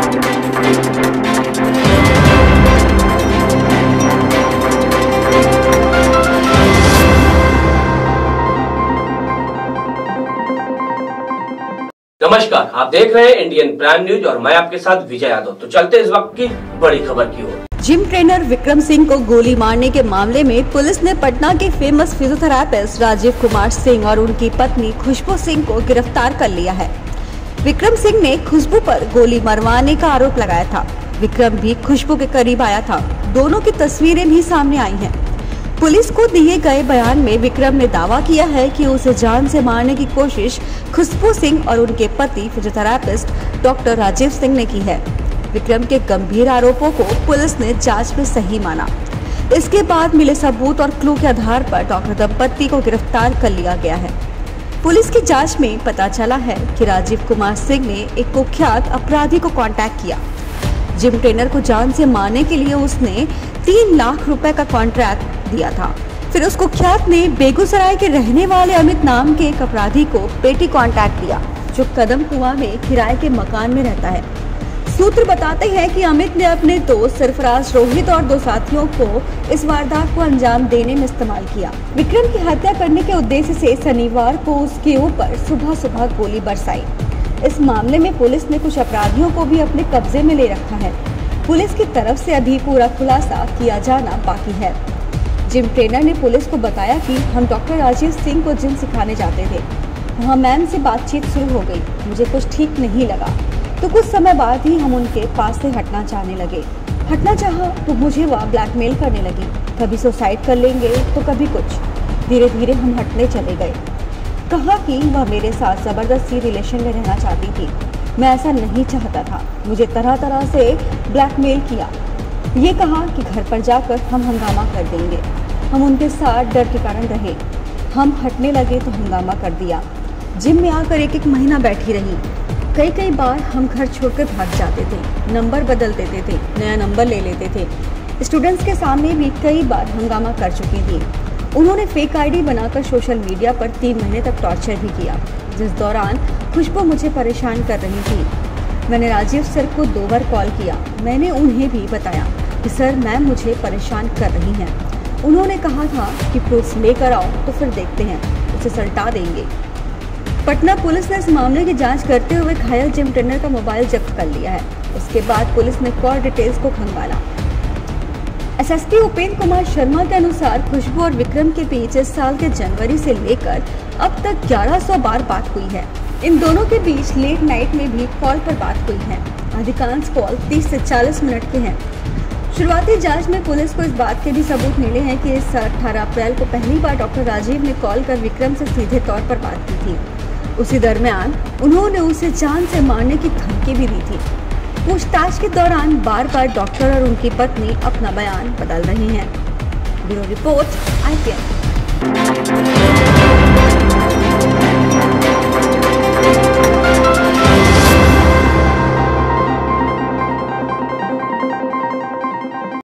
नमस्कार, आप देख रहे हैं इंडियन प्राइम न्यूज और मैं आपके साथ विजय यादव। तो चलते इस वक्त की बड़ी खबर की ओर। जिम ट्रेनर विक्रम सिंह को गोली मारने के मामले में पुलिस ने पटना के फेमस फिजियोथेरेपिस्ट राजीव कुमार सिंह और उनकी पत्नी खुशबू सिंह को गिरफ्तार कर लिया है। विक्रम सिंह ने खुशबू पर गोली मरवाने का आरोप लगाया था। विक्रम भी खुशबू के करीब आया था। दोनों की तस्वीरें भी सामने आई है। पुलिस को दिए गए बयान में विक्रम ने दावा किया है कि उसे जान से मारने की कोशिश खुशबू सिंह और उनके पति फिजियोथेरेपिस्ट डॉक्टर राजीव सिंह ने की है। विक्रम के गंभीर आरोपों को पुलिस ने जांच में सही माना। इसके बाद मिले सबूत और क्लू के आधार पर डॉक्टर दंपति को गिरफ्तार कर लिया गया है। पुलिस की जाँच में पता चला है कि राजीव कुमार सिंह ने एक कुख्यात अपराधी को कॉन्टैक्ट किया। जिम ट्रेनर को जान से मारने के लिए उसने 3 लाख रुपए का कॉन्ट्रैक्ट दिया था। फिर उस कुख्यात ने बेगूसराय के रहने वाले अमित नाम के एक अपराधी को पेटी कॉन्ट्रैक्ट दिया, जो कदम कुआ में किराए के मकान में रहता है। सूत्र बताते हैं कि अमित ने अपने दोस्त सरफराज रोहित और 2 साथियों को इस वारदात को अंजाम देने में इस्तेमाल किया। विक्रम की हत्या करने के उद्देश्य से शनिवार को उसके ऊपर सुबह सुबह गोली बरसाई। इस मामले में पुलिस ने कुछ अपराधियों को भी अपने कब्जे में ले रखा है। पुलिस की तरफ से अभी पूरा खुलासा किया जाना बाकी है। जिम ट्रेनर ने पुलिस को बताया कि हम डॉक्टर राजीव सिंह को जिम सिखाने जाते थे। वहाँ मैम से बातचीत शुरू हो गई। मुझे कुछ ठीक नहीं लगा, तो कुछ समय बाद ही हम उनके पास से हटना चाहने लगे। हटना चाहा तो मुझे वह ब्लैकमेल करने लगी। कभी सुसाइड कर लेंगे तो कभी कुछ। धीरे धीरे हम हटने चले गए। कहा कि वह मेरे साथ ज़बरदस्ती रिलेशन में रहना चाहती थी। मैं ऐसा नहीं चाहता था। मुझे तरह तरह से ब्लैकमेल किया। ये कहा कि घर पर जाकर हम हंगामा कर देंगे। हम उनके साथ डर के कारण रहे। हम हटने लगे तो हंगामा कर दिया। जिम में आकर 1-1 महीना बैठी रही। कई बार हम घर छोड़कर भाग जाते थे। नंबर बदल देते थे, नया नंबर ले लेते थे। स्टूडेंट्स के सामने भी कई बार हंगामा कर चुकी थी। उन्होंने फेक आईडी बनाकर सोशल मीडिया पर 3 महीने तक टॉर्चर भी किया, जिस दौरान खुशबू मुझे परेशान कर रही थी। मैंने राजीव सर को 2 बार कॉल किया। मैंने उन्हें भी बताया कि सर मैम मुझे परेशान कर रही हैं। उन्होंने कहा था कि प्रूफ लेकर आओ तो फिर देखते हैं, उसे सल्टा देंगे। पटना पुलिस ने इस मामले की जाँच करते हुए घायल जिम ट्रेनर का मोबाइल जब्त कर लिया है। उसके बाद पुलिस ने कॉल डिटेल्स को खंगाला। एसएसपी उपेंद्र कुमार शर्मा के अनुसार खुशबू और विक्रम के बीच इस साल के जनवरी से लेकर अब तक 1100 बार बात हुई है। इन दोनों के बीच लेट नाइट में भी कॉल पर बात हुई है। अधिकांश कॉल 30 से 40 मिनट के हैं। शुरुआती जांच में पुलिस को इस बात के भी सबूत मिले हैं कि इस साल 18 अप्रैल को पहली बार डॉक्टर राजीव ने कॉल कर विक्रम से सीधे तौर पर बात की थी। उसी दरमियान उन्होंने उसे जान से मारने की धमकी भी दी थी। पूछताछ के दौरान बार-बार डॉक्टर और उनकी पत्नी अपना बयान बदल रही हैं। Bureau report IPN।